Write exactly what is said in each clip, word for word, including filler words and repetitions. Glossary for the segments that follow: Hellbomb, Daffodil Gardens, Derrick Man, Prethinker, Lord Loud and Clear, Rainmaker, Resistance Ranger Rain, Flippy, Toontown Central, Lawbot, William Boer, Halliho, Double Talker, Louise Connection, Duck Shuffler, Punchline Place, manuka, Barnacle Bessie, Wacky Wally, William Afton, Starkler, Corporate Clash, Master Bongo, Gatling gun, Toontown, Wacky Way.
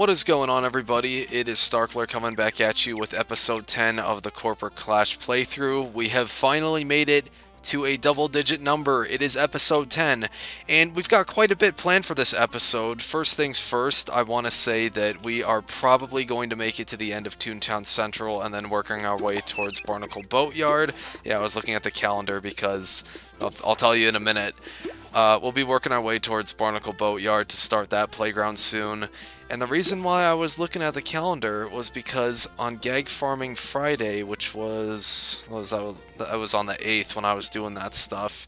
What is going on, everybody? It is Starkler coming back at you with episode ten of the Corporate Clash playthrough. We have finally made it to a double-digit number. It is episode ten, and we've got quite a bit planned for this episode. First things first, I want to say that we are probably going to make it to the end of Toontown Central and then working our way towards Barnacle Boatyard. Yeah, I was looking at the calendar because I'll, I'll tell you in a minute. Uh, we'll be working our way towards Barnacle Boatyard to start that playground soon. And the reason why I was looking at the calendar was because on Gag Farming Friday, which was, what was that? I was on the eighth when I was doing that stuff,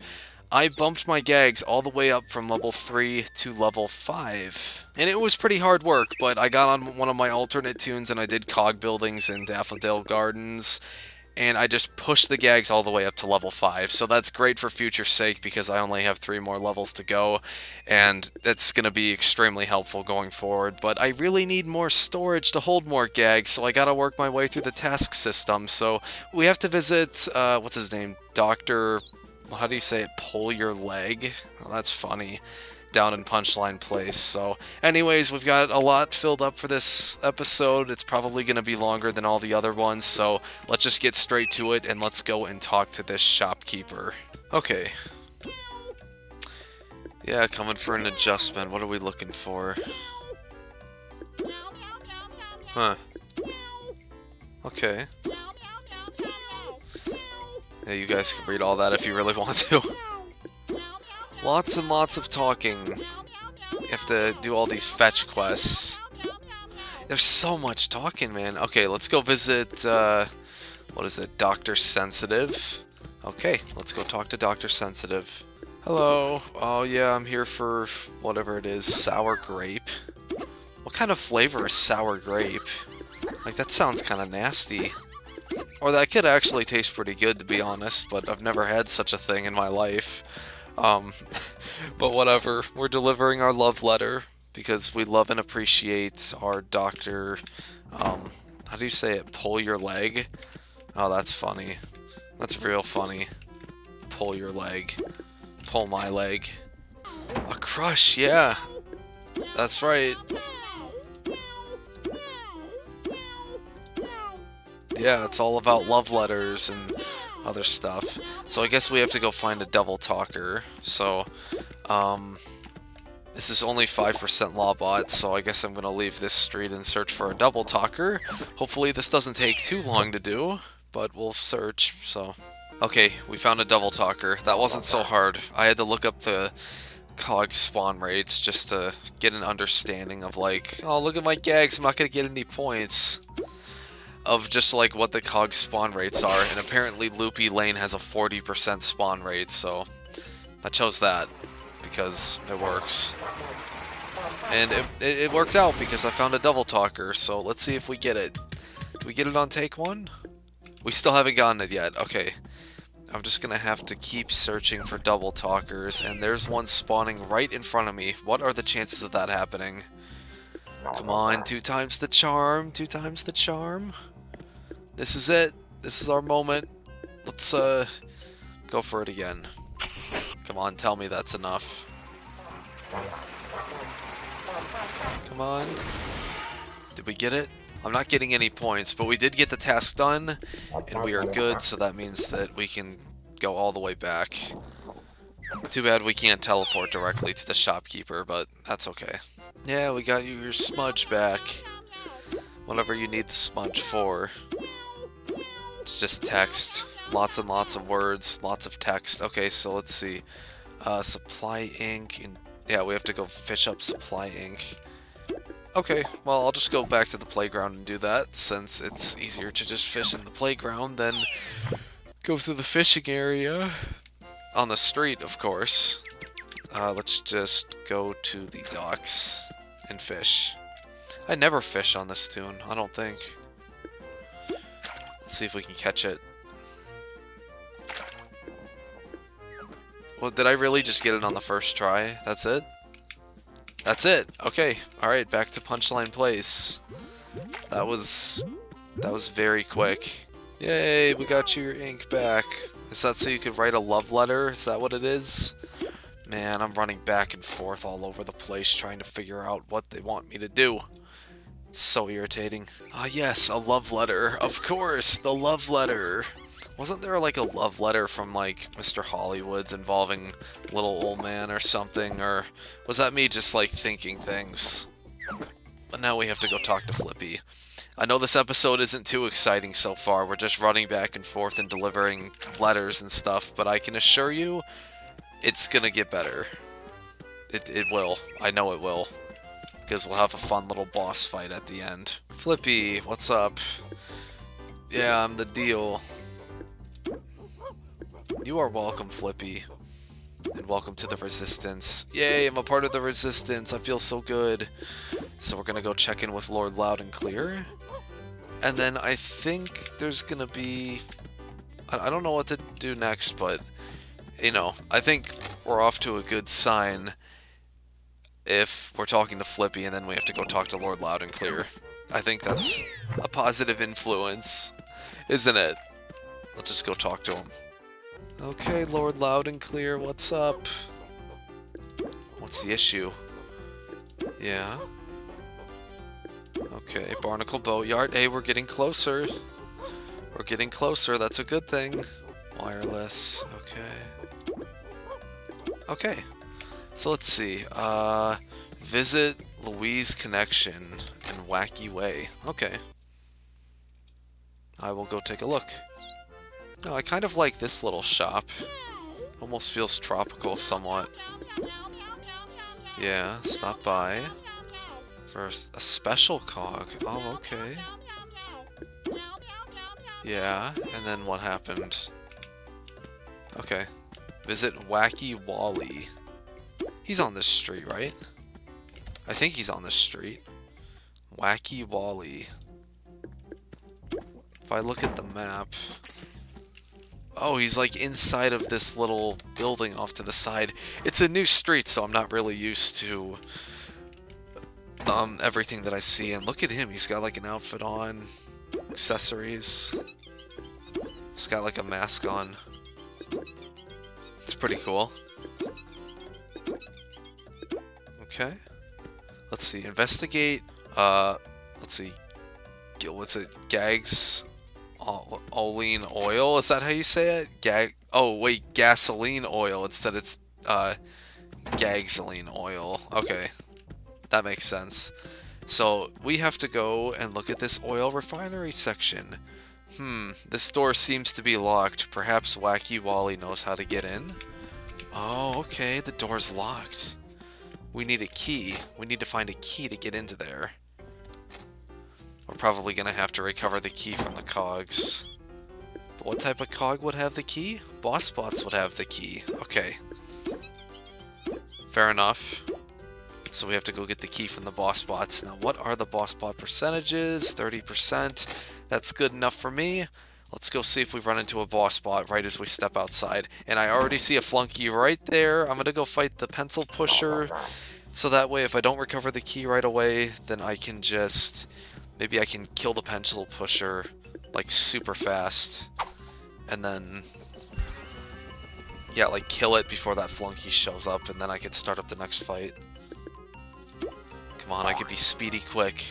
I bumped my gags all the way up from level three to level five. And it was pretty hard work, but I got on one of my alternate tunes and I did Cog Buildings and Daffodil Gardens. And I just pushed the gags all the way up to level five, so that's great for future sake because I only have three more levels to go, and that's going to be extremely helpful going forward. But I really need more storage to hold more gags, so I got to work my way through the task system. So we have to visit, uh, what's his name, Doctor, how do you say it, Pull Your Leg? Well, that's funny. Down in Punchline Place. So anyways, we've got a lot filled up for this episode. It's probably going to be longer than all the other ones, so let's just get straight to it and let's go and talk to this shopkeeper. Okay. Yeah, coming for an adjustment. What are we looking for? Huh. Okay. Yeah, you guys can read all that if you really want to. Lots and lots of talking. You have to do all these fetch quests. There's so much talking, man. Okay, let's go visit, uh, what is it, Doctor Sensitive? Okay, let's go talk to Doctor Sensitive. Hello. Oh, yeah, I'm here for whatever it is. Sour grape. What kind of flavor is sour grape? Like, that sounds kind of nasty. Or that could actually taste pretty good, to be honest, but I've never had such a thing in my life. Um, but whatever, we're delivering our love letter because we love and appreciate our doctor, um, how do you say it, Pull Your Leg? Oh, that's funny. That's real funny. Pull your leg. Pull my leg. A crush, yeah. That's right. Yeah, it's all about love letters and other stuff. So I guess we have to go find a Double Talker. So, um, this is only five percent Lawbot, so I guess I'm going to leave this street and search for a Double Talker. Hopefully this doesn't take too long to do, but we'll search, so. Okay, we found a Double Talker. That wasn't so hard. I had to look up the cog spawn rates just to get an understanding of, like, oh, look at my gags, I'm not going to get any points. Of just like what the cog spawn rates are, and apparently Loopy Lane has a forty percent spawn rate, so I chose that because it works. And it, it, it worked out because I found a Double Talker, so let's see if we get it. Do we get it on take one? We still haven't gotten it yet. Okay. I'm just gonna have to keep searching for Double Talkers, and there's one spawning right in front of me. What are the chances of that happening? Come on, two times the charm, two times the charm. This is it. This is our moment. Let's uh, go for it again. Come on, tell me that's enough. Come on. Did we get it? I'm not getting any points, but we did get the task done, and we are good, so that means that we can go all the way back. Too bad we can't teleport directly to the shopkeeper, but that's okay. Yeah, we got you your smudge back. Whatever you need the smudge for. It's just text. Lots and lots of words, lots of text. Okay, so let's see. Uh, supply ink. And yeah, we have to go fish up supply ink. Okay, well, I'll just go back to the playground and do that, since it's easier to just fish in the playground than go to the fishing area. On the street, of course. Uh, let's just go to the docks and fish. I never fish on this tune, I don't think. Let's see if we can catch it. Well, did I really just get it on the first try? That's it? That's it! Okay, alright, back to Punchline Place. That was... that was very quick. Yay, we got your ink back. Is that so you could write a love letter? Is that what it is? Man, I'm running back and forth all over the place trying to figure out what they want me to do. It's so irritating. Ah, yes, a love letter. Of course, the love letter. Wasn't there like a love letter from like Mister Hollywood's involving little old man or something? Or was that me just like thinking things? But now we have to go talk to Flippy. I know this episode isn't too exciting so far. We're just running back and forth and delivering letters and stuff, but I can assure you it's gonna get better. It, it will. I know it will. Because we'll have a fun little boss fight at the end. Flippy, what's up? Yeah, I'm the deal. You are welcome, Flippy. And welcome to the Resistance. Yay, I'm a part of the Resistance. I feel so good. So we're gonna go check in with Lord Loud and Clear. And then I think there's gonna be... I don't know what to do next, but... You know, I think we're off to a good sign if we're talking to Flippy and then we have to go talk to Lord Loud and Clear. I think that's a positive influence, isn't it? Let's just go talk to him. Okay, Lord Loud and Clear, what's up? What's the issue? Yeah... Okay, Barnacle Boatyard. Hey, we're getting closer. We're getting closer. That's a good thing. Wireless. Okay. Okay. So let's see. Uh, visit Louise Connection in Wacky Way. Okay. I will go take a look. No, I kind of like this little shop. Almost feels tropical somewhat. Yeah, stop by. For a special cog. Oh, okay. Yeah, and then what happened? Okay. Visit Wacky Wally. He's on this street, right? I think he's on this street. Wacky Wally. If I look at the map... Oh, he's like inside of this little building off to the side. It's a new street, so I'm not really used to... Um, everything that I see, and look at him, he's got like an outfit on, accessories, he's got like a mask on, it's pretty cool. Okay, let's see, investigate, uh, let's see, what's it, Gags, olean oil, is that how you say it? Gag, oh wait, gasoline oil, instead it's, uh, Gagsoline oil, okay. That makes sense. So we have to go and look at this oil refinery section. Hmm, this door seems to be locked. Perhaps Wacky Wally knows how to get in. Oh, okay, the door's locked. We need a key. We need to find a key to get into there. We're probably gonna have to recover the key from the cogs. But what type of cog would have the key? Boss bots would have the key. Okay. Fair enough. So we have to go get the key from the boss bots. Now, what are the boss bot percentages? thirty percent. That's good enough for me. Let's go see if we run into a boss bot right as we step outside. And I already see a flunky right there. I'm going to go fight the pencil pusher. So that way, if I don't recover the key right away, then I can just... Maybe I can kill the pencil pusher, like, super fast. And then... Yeah, like, kill it before that flunky shows up, and then I can start up the next fight. Come on, I could be speedy quick.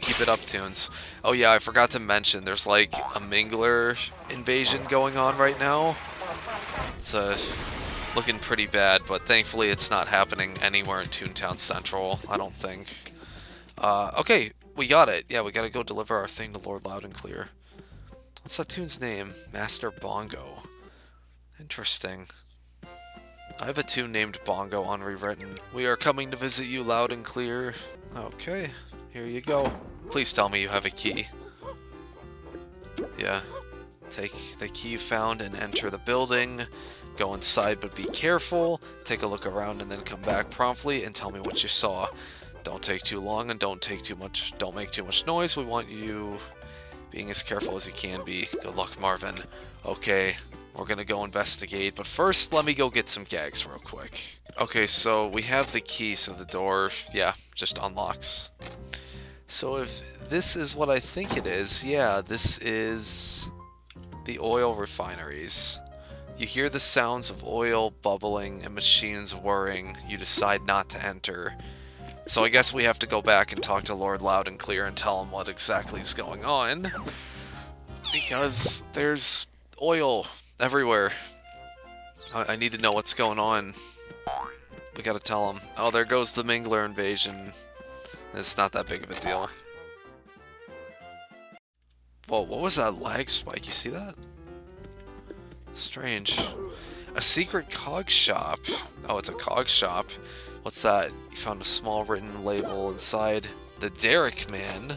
Keep it up, Toons. Oh yeah, I forgot to mention, there's like a Mingler invasion going on right now. It's uh, looking pretty bad, but thankfully it's not happening anywhere in Toontown Central, I don't think. Uh, okay, we got it. Yeah, we gotta go deliver our thing to Lord Loud and Clear. What's that Toon's name? Master Bongo. Interesting. I have a tune named Bongo on Rewritten. We are coming to visit you, Loud and Clear. Okay, here you go. Please tell me you have a key. Yeah. Take the key you found and enter the building. Go inside, but be careful. Take a look around and then come back promptly and tell me what you saw. Don't take too long and don't take too much. Don't make too much noise. We want you being as careful as you can be. Good luck, Marvin. Okay. We're gonna go investigate, but first, let me go get some gags real quick. Okay, so we have the key, so the door, yeah, just unlocks. So if this is what I think it is, yeah, this is the oil refineries. You hear the sounds of oil bubbling and machines whirring. You decide not to enter. So I guess we have to go back and talk to Lord Loud and Clear and tell him what exactly is going on. Because there's oil everywhere. I, I need to know what's going on. We gotta tell him. Oh, there goes the Mingler invasion. It's not that big of a deal. Whoa, what was that lag spike? You see that? Strange. A secret cog shop. Oh, it's a cog shop. What's that? You found a small written label inside. The Derrick Man.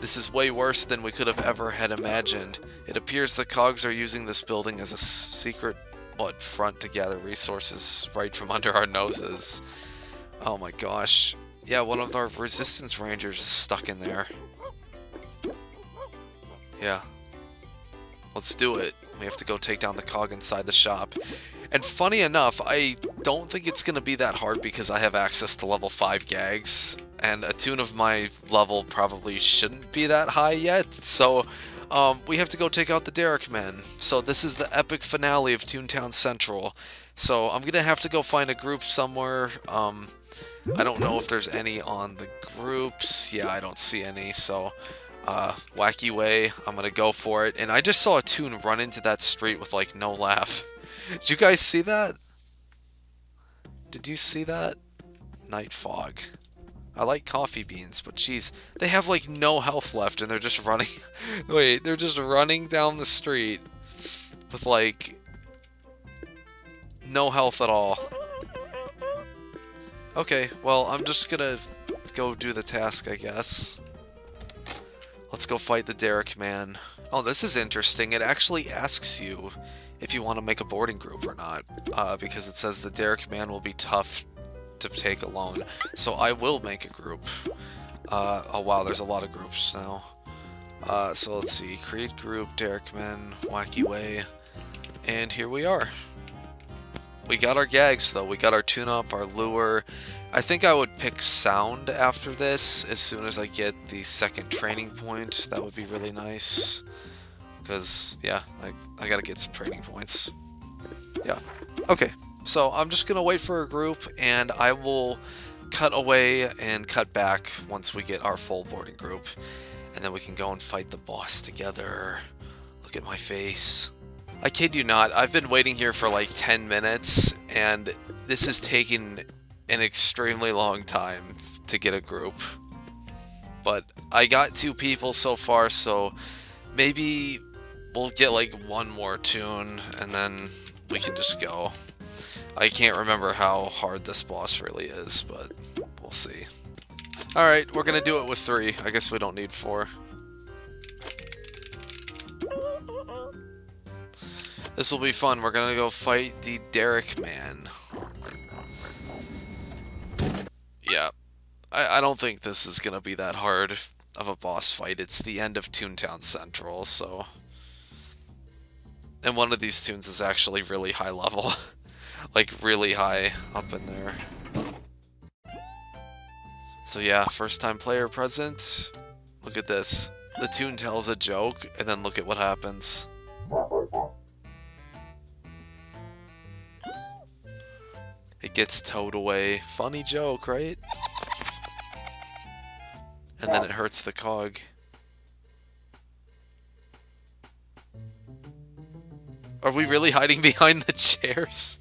This is way worse than we could have ever had imagined. It appears the cogs are using this building as a secret, what, front to gather resources right from under our noses. Oh my gosh. Yeah, one of our Resistance Rangers is stuck in there. Yeah. Let's do it. We have to go take down the cog inside the shop. And funny enough, I don't think it's going to be that hard because I have access to level five gags. And a tune of my level probably shouldn't be that high yet. So, um, we have to go take out the Derrick Men. So this is the epic finale of Toontown Central. So I'm going to have to go find a group somewhere. Um, I don't know if there's any on the groups. Yeah, I don't see any, so... Uh, Wacky Way, I'm gonna go for it. And I just saw a toon run into that street with, like, no laugh. Did you guys see that? Did you see that? Night fog. I like coffee beans, but jeez. They have, like, no health left, and they're just running... Wait, they're just running down the street with, like, no health at all. Okay, well, I'm just gonna go do the task, I guess. Let's go fight the Derrick Man. Oh, this is interesting. It actually asks you if you want to make a boarding group or not, uh, because it says the Derrick Man will be tough to take alone. So I will make a group. Uh, oh wow, there's a lot of groups now. Uh, so let's see. Create group, Derrick Man, Wacky Way, and here we are. We got our gags though. We got our tune-up, our lure. I think I would pick sound after this, as soon as I get the second training point. That would be really nice. Because, yeah, I, I gotta get some training points. Yeah. Okay. So, I'm just gonna wait for a group, and I will cut away and cut back once we get our full boarding group. And then we can go and fight the boss together. Look at my face. I kid you not, I've been waiting here for like ten minutes, and this is taking... an extremely long time to get a group, but I got two people so far, so maybe we'll get like one more tune and then we can just go. I can't remember how hard this boss really is, but we'll see. Alright, we're gonna do it with three. I guess we don't need four. This will be fun. We're gonna go fight the Derrick Man. Yeah, I, I don't think this is going to be that hard of a boss fight. It's the end of Toontown Central, so... And one of these tunes is actually really high level. Like, really high up in there. So yeah, first time player present. Look at this. The tune tells a joke, and then look at what happens. It gets towed away. Funny joke, right? And then it hurts the cog. Are we really hiding behind the chairs?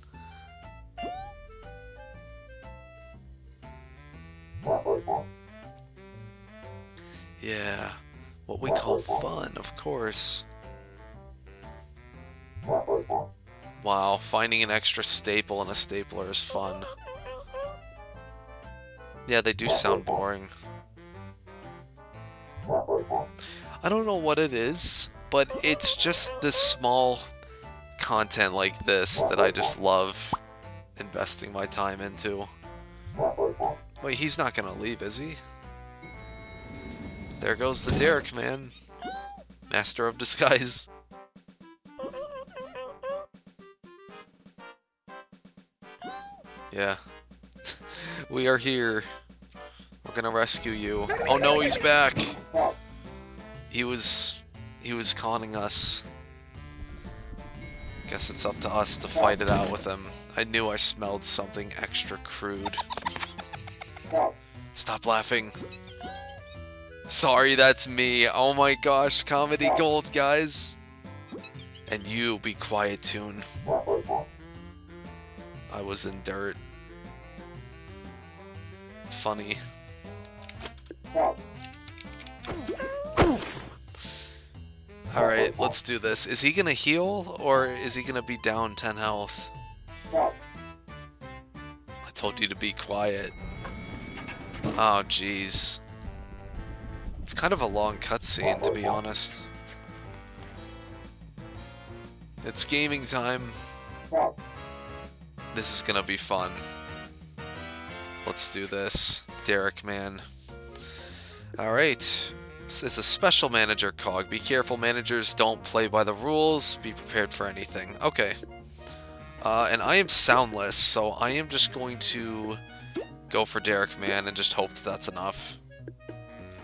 Yeah. What we call fun, of course. Wow, finding an extra staple in a stapler is fun. Yeah, they do sound boring. I don't know what it is, but it's just this small content like this that I just love investing my time into. Wait, he's not gonna leave, is he? There goes the Derrick Man. Master of disguise. Yeah. We are here. We're gonna rescue you. Oh no, he's back! He was... he was conning us. Guess it's up to us to fight it out with him. I knew I smelled something extra crude. Stop laughing. Sorry, that's me. Oh my gosh, comedy gold, guys. And you be quiet, Toon. I was in dirt. Funny. Alright, let's do this. Is he gonna heal, or is he gonna be down ten health? I told you to be quiet. Oh, jeez. It's kind of a long cutscene, to be honest. It's gaming time. This is gonna be fun. Let's do this. Derrick Man. Alright. It's a special manager cog. Be careful, managers don't play by the rules. Be prepared for anything. Okay. Uh, and I am soundless, so I am just going to go for Derrick Man and just hope that that's enough.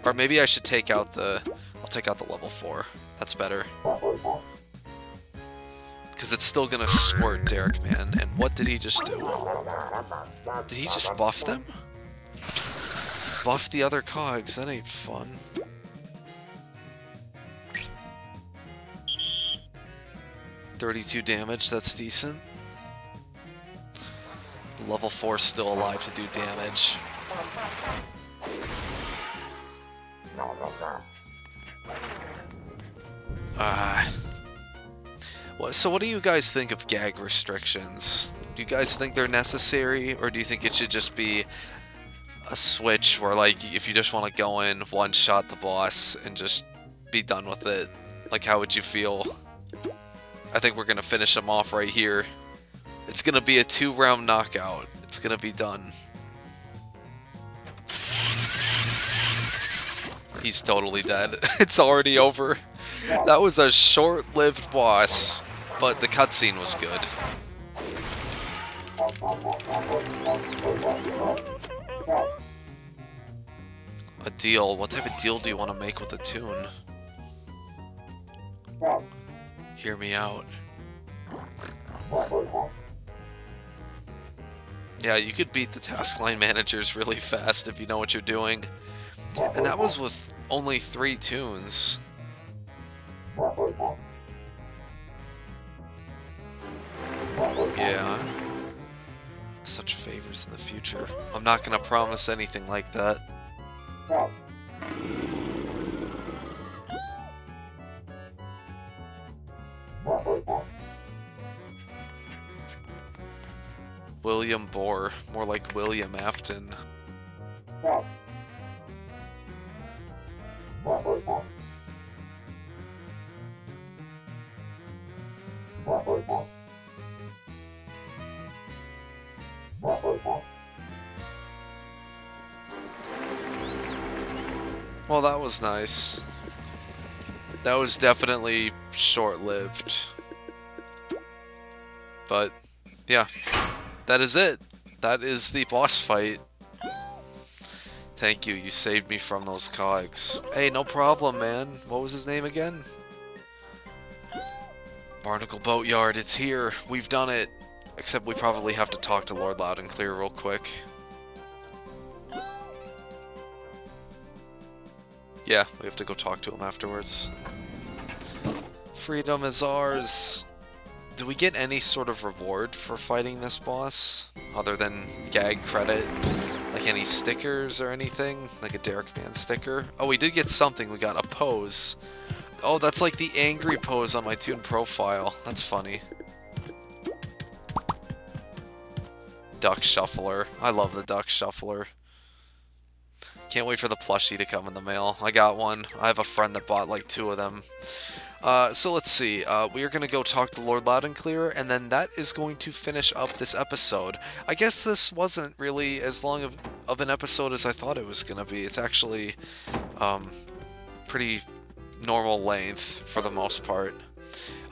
Or maybe I should take out the... I'll take out the level four. That's better. Because it's still going to squirt Derrick Man. And what did he just do? Did he just buff them? Buff the other cogs. That ain't fun. thirty-two damage, that's decent. Level four still alive to do damage. Ah. What, so what do you guys think of gag restrictions? Do you guys think they're necessary, or do you think it should just be a switch where, like, if you just want to go in, one-shot the boss, and just be done with it? Like, how would you feel? I think we're going to finish him off right here. It's going to be a two-round knockout. It's going to be done. He's totally dead. It's already over. That was a short-lived boss, but the cutscene was good. A deal. What type of deal do you want to make with the Toon? Hear me out. Yeah, you could beat the task line managers really fast if you know what you're doing. And that was with only three tunes. Yeah. Such favors in the future. I'm not gonna promise anything like that. William Boer, more like William Afton. Well, that was nice. That was definitely short-lived. But, yeah. That is it. That is the boss fight. Thank you. You saved me from those cogs. Hey, no problem, man. What was his name again? Barnacle Boatyard. It's here. We've done it. Except we probably have to talk to Lord Loud and Clear real quick. Yeah, we have to go talk to him afterwards. Freedom is ours. Do we get any sort of reward for fighting this boss? Other than gag credit? Like any stickers or anything? Like a Derrick Man sticker? Oh, we did get something. We got a pose. Oh, that's like the angry pose on my Toon profile. That's funny. Duck Shuffler. I love the Duck Shuffler. Can't wait for the plushie to come in the mail. I got one. I have a friend that bought like two of them. Uh, so let's see, uh, we are going to go talk to Lord Loud and Clear, and then that is going to finish up this episode. I guess this wasn't really as long of, of an episode as I thought it was going to be. It's actually um, pretty normal length for the most part.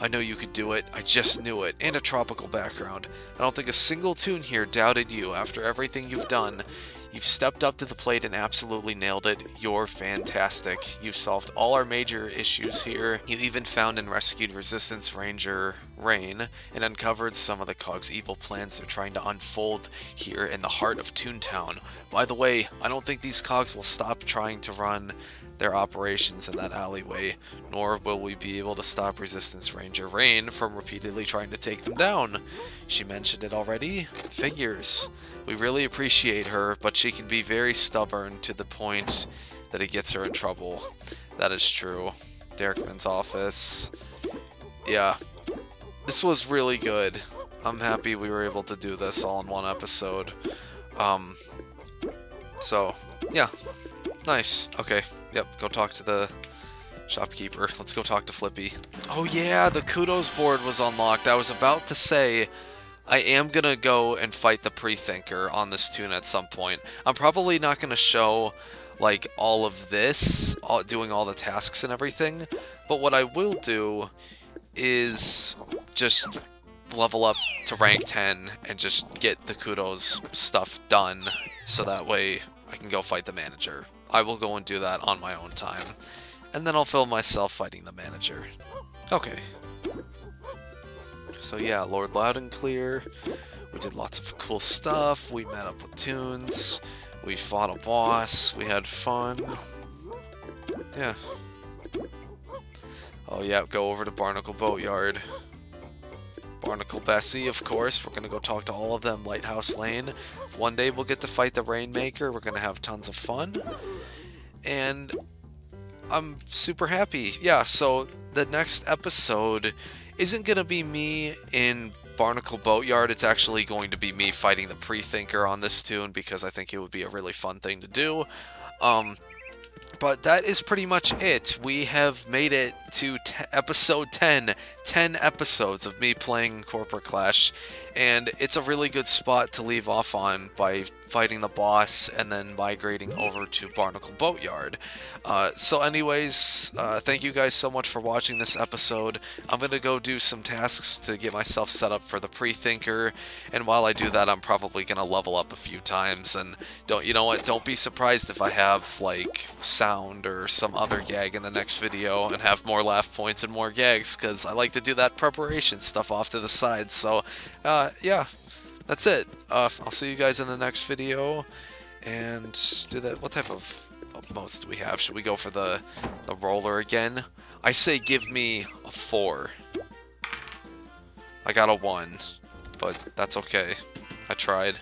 I know you could do it, I just knew it, and a tropical background. I don't think a single Toon here doubted you after everything you've done. You've stepped up to the plate and absolutely nailed it. You're fantastic. You've solved all our major issues here. You even found and rescued Resistance Ranger Rain, and uncovered some of the Cog's evil plans they're trying to unfold here in the heart of Toontown. By the way, I don't think these Cogs will stop trying to run their operations in that alleyway, nor will we be able to stop Resistance Ranger Rain from repeatedly trying to take them down. She mentioned it already. Figures. We really appreciate her, but she can be very stubborn to the point that it gets her in trouble. That is true. Derrick Man's office. Yeah. This was really good. I'm happy we were able to do this all in one episode. Um, so, yeah. Nice. Okay. Yep, go talk to the shopkeeper. Let's go talk to Flippy. Oh yeah, the kudos board was unlocked. I was about to say, I am going to go and fight the Prethinker on this tune at some point. I'm probably not going to show, like, all of this, all, doing all the tasks and everything, but what I will do is just level up to rank ten and just get the kudos stuff done, so that way I can go fight the manager. I will go and do that on my own time, and then I'll film myself fighting the manager. Okay. So yeah, Lord Loud and Clear. We did lots of cool stuff. We met up with Toons. We fought a boss. We had fun. Yeah. Oh yeah, go over to Barnacle Boatyard. Barnacle Bessie, of course. We're going to go talk to all of them. Lighthouse Lane. One day we'll get to fight the Rainmaker. We're going to have tons of fun. And I'm super happy. Yeah, so the next episode isn't going to be me in Barnacle Boatyard. It's actually going to be me fighting the Prethinker on this tune, because I think it would be a really fun thing to do. Um... But that is pretty much it. We have made it to episode ten. ten episodes of me playing Corporate Clash. And it's a really good spot to leave off on by fighting the boss and then migrating over to Barnacle Boatyard. Uh, so anyways, uh, thank you guys so much for watching this episode. I'm going to go do some tasks to get myself set up for the Prethinker. And while I do that, I'm probably going to level up a few times. And don't you know what? Don't be surprised if I have, like, sound or some other gag in the next video and have more laugh points and more gags, because I like to do that preparation stuff off to the side. So, uh, yeah, that's it. Uh, I'll see you guys in the next video, and do that. What type of modes do we have? Should we go for the, the roller again? I say give me a four. I got a one, but that's okay. I tried.